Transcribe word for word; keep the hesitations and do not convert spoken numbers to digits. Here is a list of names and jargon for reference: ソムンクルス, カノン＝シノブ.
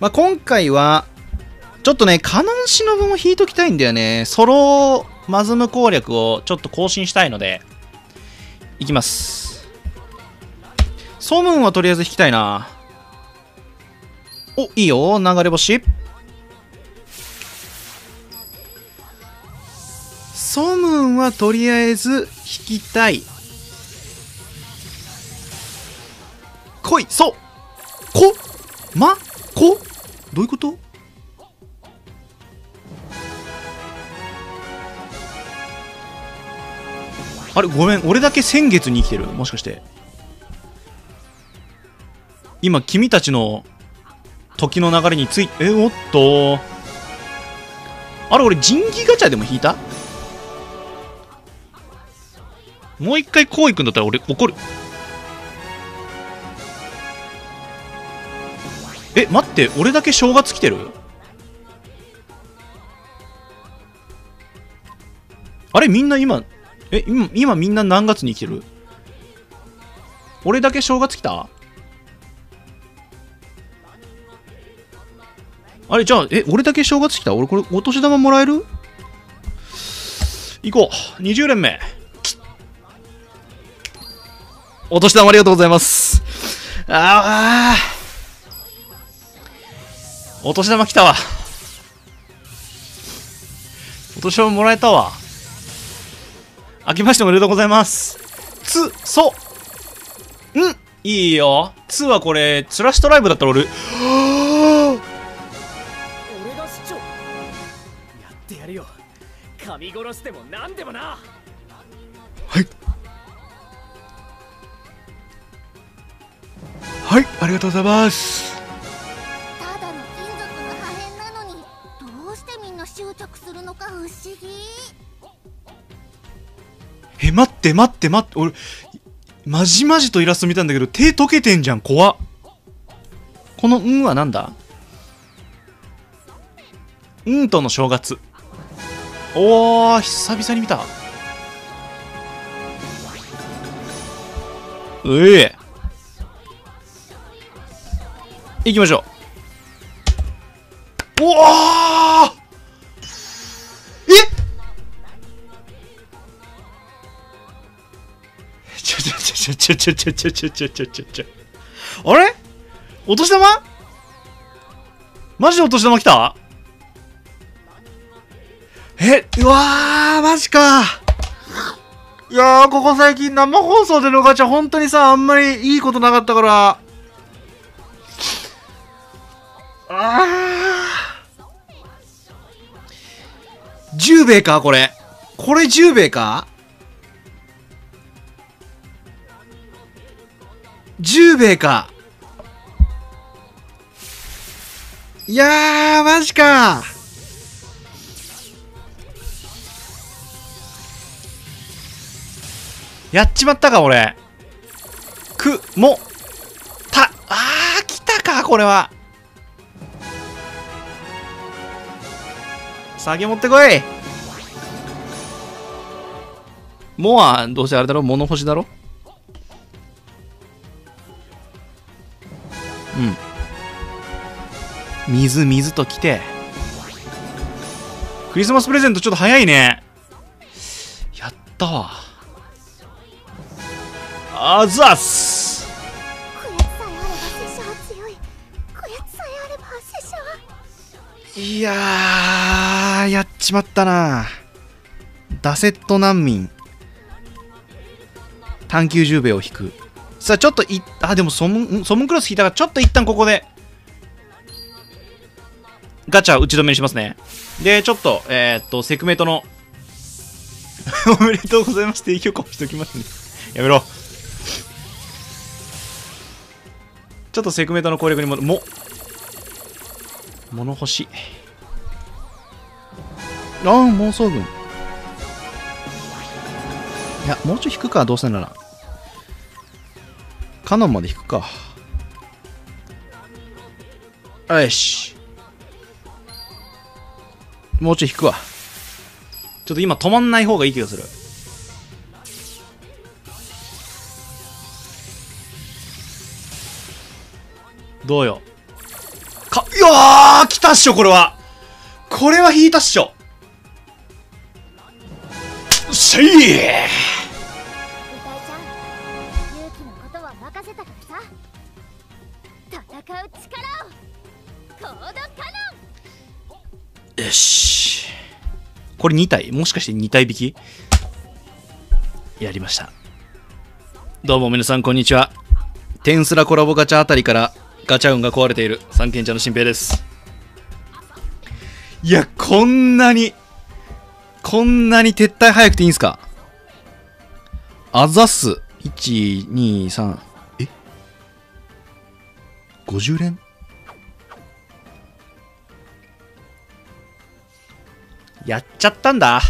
まあ、今回は、ちょっとね、カノン忍も引いときたいんだよね。ソロマズム攻略をちょっと更新したいので、いきます。ソムンはとりあえず引きたいな。お、いいよ。流れ星。ソムンはとりあえず引きたい。来い、そうこ、ま、こ、どういうこと？あれ、ごめん、俺だけ先月に生きてる。もしかして今君たちの時の流れについて、え、おっと、あれ、俺人気ガチャでも引いた？もう一回こういくんだったら俺怒る。え、待って、俺だけ正月来てる？あれ、みんな今、え、今、今みんな何月に来てる？俺だけ正月来た？あれ、じゃあ、え、俺だけ正月来た？俺これお年玉もらえる？行こう。にじゅう連目。お年玉ありがとうございます。ああ。お年玉来たわ。お年玉もらえたわ。明けましておめでとうございます。つ、そ、ん、いいよ。つはこれ、つらしトライブだったら俺、俺が市長。やってやるよ。噛み殺しても何でもな。はい。はい、ありがとうございます。え、待って待って待って、俺まじまじとイラスト見たんだけど手溶けてんじゃん。怖っ。この「うん」はなんだ？うんとの正月。おー、久々に見た。うえ、いきましょう。おお、ちょちょちょちょちょちょちょちょちょちょ。あれ？お年玉？マジでお年玉来た？え、うわー、マジか。いやー、ここ最近生放送でのガチャ本当にさ、あんまりいいことなかったから。あー。じゅう米かこれ。これじゅう米か？じゅう米か。いやー、マジか。やっちまったか俺。くもた、あー、来たかこれは。酒持ってこい。もはどうせあれだろ、物干しだろ。うん、水水と来て、クリスマスプレゼントちょっと早いね。やったわ。あざっす。いやー、やっちまったな。ダセット難民探求じゅう米を引く。さあ、ちょっとい、あ、でもソムン、ソムンクロス引いたから、ちょっと一旦ここで、ガチャ打ち止めにしますね。で、ちょっと、えー、っと、セクメイトの、おめでとうございますって提供をしておきますね。やめろ。ちょっとセクメイトの攻略にも、も、物欲しい。あー、妄想軍。いや、もうちょい引くか、どうせなら。カノンまで引くか。よし。もうちょい引くわ。ちょっと今止まんない方がいい気がする。どうよ。か、いやー来たっしょ、これは。これは引いたっしょ。せいやよし。これに体、もしかしてに体引きやりました。どうも皆さんこんにちは。テンスラコラボガチャあたりからガチャ運が壊れている三軒茶の新平です。いや、こんなにこんなに撤退早くていいんすか。あざす。いち、に、さん。え？ ごじゅう 連？やっちゃったんだ。